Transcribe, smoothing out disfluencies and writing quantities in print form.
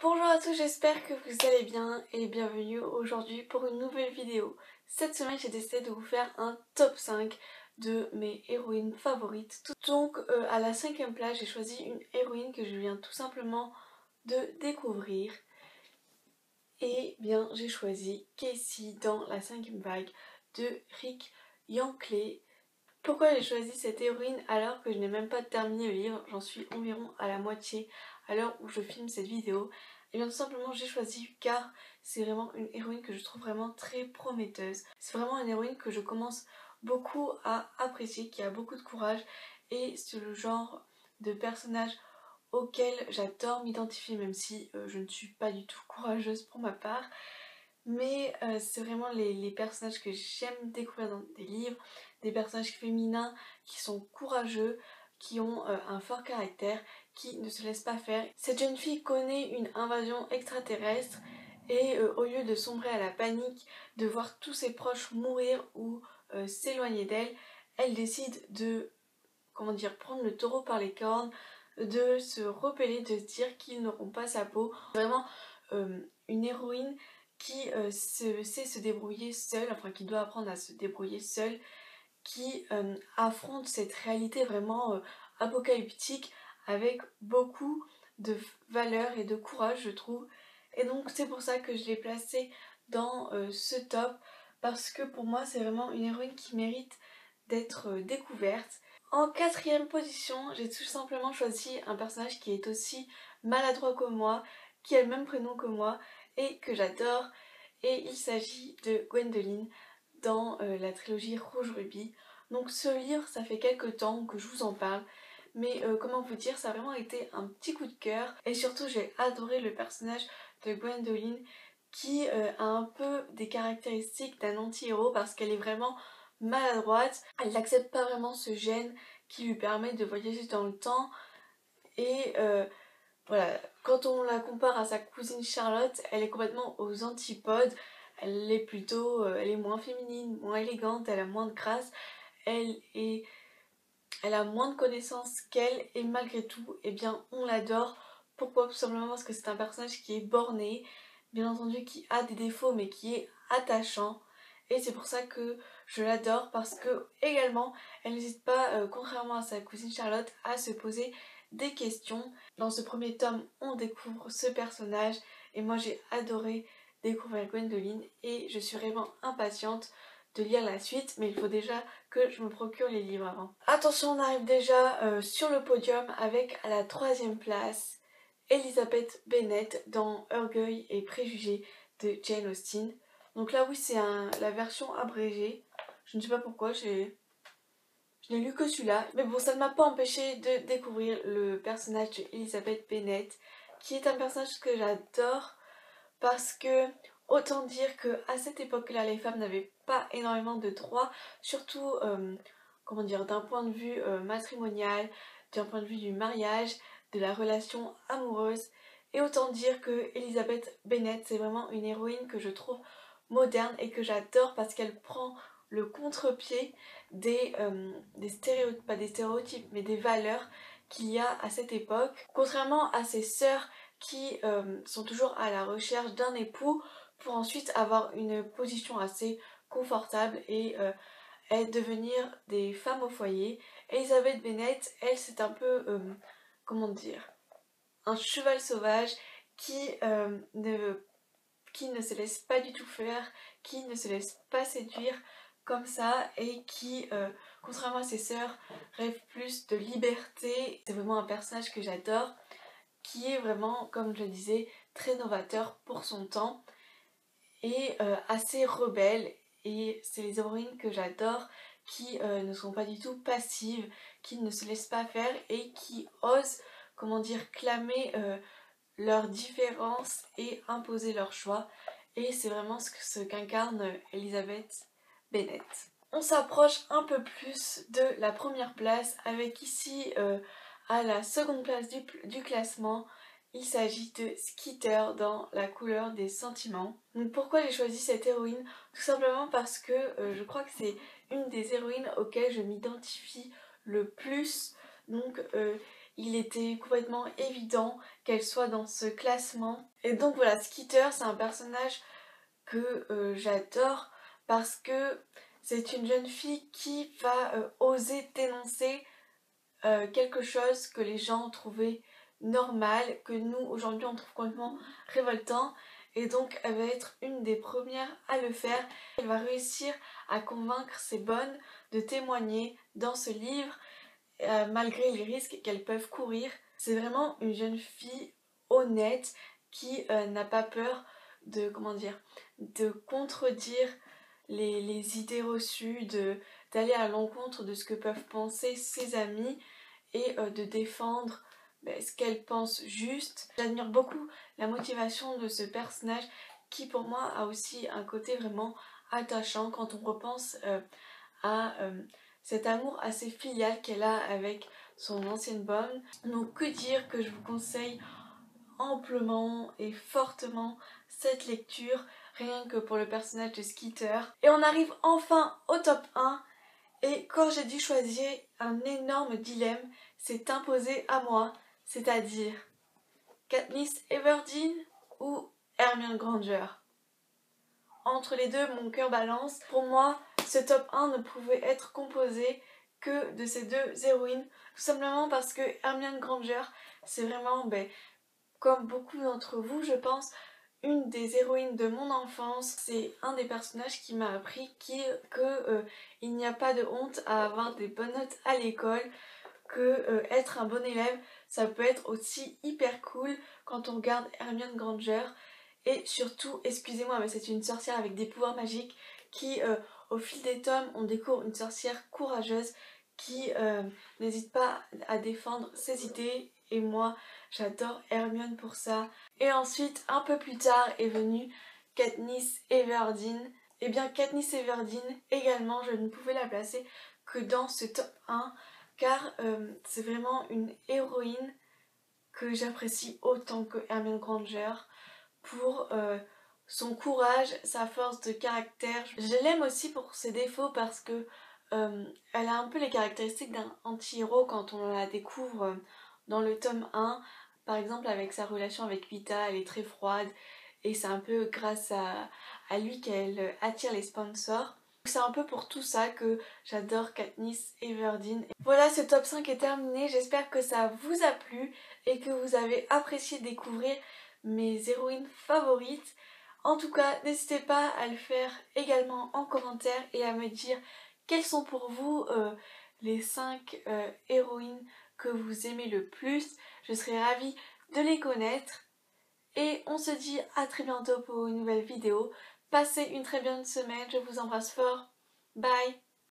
Bonjour à tous, j'espère que vous allez bien et bienvenue aujourd'hui pour une nouvelle vidéo. Cette semaine j'ai décidé de vous faire un top 5 de mes héroïnes favorites. Donc à la 5ème place j'ai choisi une héroïne que je viens tout simplement de découvrir. Et bien j'ai choisi Cassie dans La 5ème Vague de Rick Yancey. Pourquoi j'ai choisi cette héroïne alors que je n'ai même pas terminé le livre, j'en suis environ à la moitié à l'heure où je filme cette vidéo, et bien tout simplement j'ai choisi car c'est vraiment une héroïne que je trouve vraiment très prometteuse. C'est vraiment une héroïne que je commence beaucoup à apprécier, qui a beaucoup de courage, et c'est le genre de personnage auquel j'adore m'identifier, même si je ne suis pas du tout courageuse pour ma part. Mais c'est vraiment les personnages que j'aime découvrir dans des livres, des personnages féminins qui sont courageux, qui ont un fort caractère, qui ne se laissent pas faire. Cette jeune fille connaît une invasion extraterrestre et au lieu de sombrer à la panique, de voir tous ses proches mourir ou s'éloigner d'elle, elle décide de, prendre le taureau par les cornes, de se rebeller, de se dire qu'ils n'auront pas sa peau. Vraiment une héroïne qui sait se débrouiller seule, enfin qui doit apprendre à se débrouiller seule, qui affronte cette réalité vraiment apocalyptique avec beaucoup de valeur et de courage, je trouve. Et donc c'est pour ça que je l'ai placée dans ce top, parce que pour moi c'est vraiment une héroïne qui mérite d'être découverte. En 4ème position, j'ai tout simplement choisi un personnage qui est aussi maladroit que moi, qui a le même prénom que moi, et que j'adore, et il s'agit de Gwendoline dans la trilogie Rouge Rubis. Donc ce livre, ça fait quelques temps que je vous en parle, mais comment vous dire, ça a vraiment été un petit coup de cœur, et surtout j'ai adoré le personnage de Gwendoline qui a un peu des caractéristiques d'un anti-héros parce qu'elle est vraiment maladroite, elle n'accepte pas vraiment ce gène qui lui permet de voyager dans le temps, et voilà, quand on la compare à sa cousine Charlotte, elle est complètement aux antipodes. Elle est plutôt, elle est moins féminine, moins élégante, elle a moins de grâce, elle a moins de connaissances qu'elle, et malgré tout, eh bien, on l'adore. Pourquoi? Tout simplement parce que c'est un personnage qui est borné, bien entendu, qui a des défauts, mais qui est attachant. Et c'est pour ça que je l'adore, parce que, également, elle n'hésite pas, contrairement à sa cousine Charlotte, à se poser des questions. Dans ce premier tome, on découvre ce personnage, et moi j'ai adoré découvrir Gwendoline et je suis vraiment impatiente de lire la suite, mais il faut déjà que je me procure les livres avant. Attention, on arrive déjà sur le podium avec à la 3ème place Elizabeth Bennet dans Orgueil et Préjugés de Jane Austen. Donc là oui, c'est la version abrégée, je ne sais pas pourquoi je n'ai lu que celui-là, mais bon, ça ne m'a pas empêché de découvrir le personnage d'Elizabeth Bennet, qui est un personnage que j'adore parce que, autant dire qu'à cette époque-là, les femmes n'avaient pas énormément de droits, surtout, d'un point de vue matrimonial, d'un point de vue du mariage, de la relation amoureuse, et autant dire que Elizabeth Bennet, c'est vraiment une héroïne que je trouve moderne et que j'adore parce qu'elle prend le contre-pied des stéréotypes, pas des stéréotypes, mais des valeurs qu'il y a à cette époque. Contrairement à ses sœurs qui sont toujours à la recherche d'un époux pour ensuite avoir une position assez confortable et devenir des femmes au foyer, Elizabeth Bennet, elle, c'est un peu, un cheval sauvage qui ne se laisse pas du tout faire, qui ne se laisse pas séduire comme ça, et qui, contrairement à ses sœurs, rêve plus de liberté. C'est vraiment un personnage que j'adore, qui est vraiment, comme je le disais, très novateur pour son temps et assez rebelle, et c'est les héroïnes que j'adore qui ne sont pas du tout passives, qui ne se laissent pas faire et qui osent, clamer leurs différences et imposer leurs choix, et c'est vraiment ce qu'incarne Elizabeth Bennet. On s'approche un peu plus de la première place avec ici à la seconde place du classement, il s'agit de Skeeter dans La Couleur des Sentiments. Donc pourquoi j'ai choisi cette héroïne? Tout simplement parce que je crois que c'est une des héroïnes auxquelles je m'identifie le plus. Donc il était complètement évident qu'elle soit dans ce classement. Et donc voilà, Skeeter, c'est un personnage que j'adore parce que c'est une jeune fille qui va oser dénoncer quelque chose que les gens trouvaient normal, que nous aujourd'hui on trouve complètement révoltant. Et donc elle va être une des premières à le faire. Elle va réussir à convaincre ces bonnes de témoigner dans ce livre malgré les risques qu'elles peuvent courir. C'est vraiment une jeune fille honnête qui n'a pas peur de, de contredire les idées reçues, d'aller à l'encontre de ce que peuvent penser ses amis et de défendre ce qu'elle pense juste. J'admire beaucoup la motivation de ce personnage qui pour moi a aussi un côté vraiment attachant quand on repense à cet amour assez filial qu'elle a avec son ancienne bonne. Donc que dire, que je vous conseille amplement et fortement cette lecture, rien que pour le personnage de Skeeter. Et on arrive enfin au top 1, et quand j'ai dû choisir, un énorme dilemme s'est imposé à moi, c'est-à-dire Katniss Everdeen ou Hermione Granger. Entre les deux, mon cœur balance. Pour moi, ce top 1 ne pouvait être composé que de ces deux héroïnes, tout simplement parce que Hermione Granger, c'est vraiment, comme beaucoup d'entre vous, je pense, une des héroïnes de mon enfance. C'est un des personnages qui m'a appris qu'il n'y a pas de honte à avoir des bonnes notes à l'école, qu'être un bon élève, ça peut être aussi hyper cool quand on regarde Hermione Granger. Et surtout, excusez-moi, mais c'est une sorcière avec des pouvoirs magiques qui, au fil des tomes, on découvre une sorcière courageuse qui n'hésite pas à défendre ses idées. Et moi, j'adore Hermione pour ça. Et ensuite, un peu plus tard, est venue Katniss Everdeen. Et bien, Katniss Everdeen, également, je ne pouvais la placer que dans ce top 1, car c'est vraiment une héroïne que j'apprécie autant que Hermione Granger pour son courage, sa force de caractère. Je l'aime aussi pour ses défauts parce que elle a un peu les caractéristiques d'un anti-héros quand on la découvre dans le tome 1, par exemple avec sa relation avec Peeta, elle est très froide et c'est un peu grâce à lui qu'elle attire les sponsors. C'est un peu pour tout ça que j'adore Katniss Everdeen. Voilà, ce top 5 est terminé, j'espère que ça vous a plu et que vous avez apprécié découvrir mes héroïnes favorites. En tout cas, n'hésitez pas à le faire également en commentaire et à me dire quelles sont pour vous les 5 héroïnes que vous aimez le plus. Je serais ravie de les connaître. Et on se dit à très bientôt pour une nouvelle vidéo. Passez une très bonne semaine, je vous embrasse fort. Bye!